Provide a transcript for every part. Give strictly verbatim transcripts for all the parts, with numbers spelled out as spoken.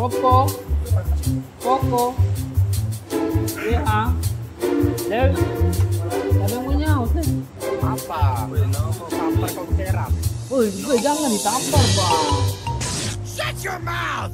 Coco, Coco, vieja, Lev, ¿te ven guiñado usted? Papa, papa con tierra. Uy, uy, ya me ni tan barba. Shut your mouth.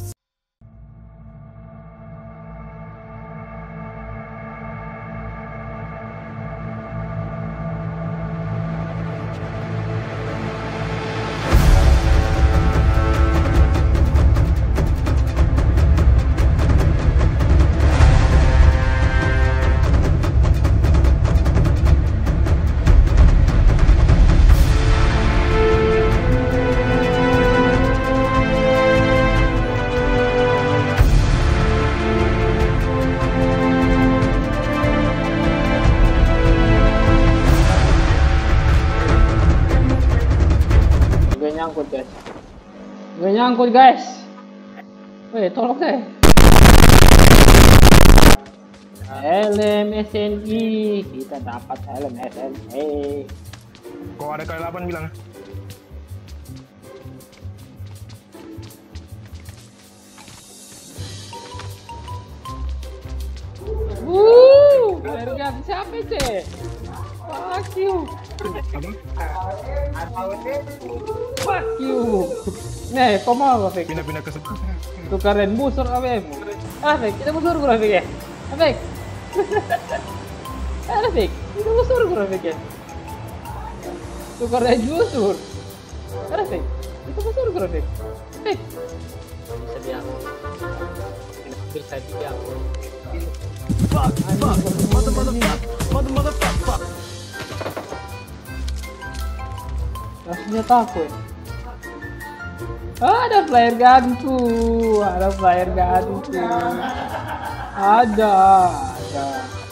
Nyangkut guys, gue nyangkut guys. Wih, tolong deh. Helm S N I, kita dapat helm S N I. Kok ada kali delapan bilang? Wuh, berganti siapa sih? Fuck you. Fuck you. Nih, kau mau Rafiq? Pindah-pindah ke sebelah. Tukarin busur Rafiq. Rafiq, kita busur ke Rafiq ya? Rafiq. Eh Rafiq, kita busur ke Rafiq ya? Tukarin busur. Rafiq, kita busur ke Rafiq. Rafiq. Bisa diam. Bisa diam. Fuck, fuck, mother mother fuck, mother mother fuck, fuck. Rasanya takut. Ada flyer gantu, ada flyer gantu. Ada, ada.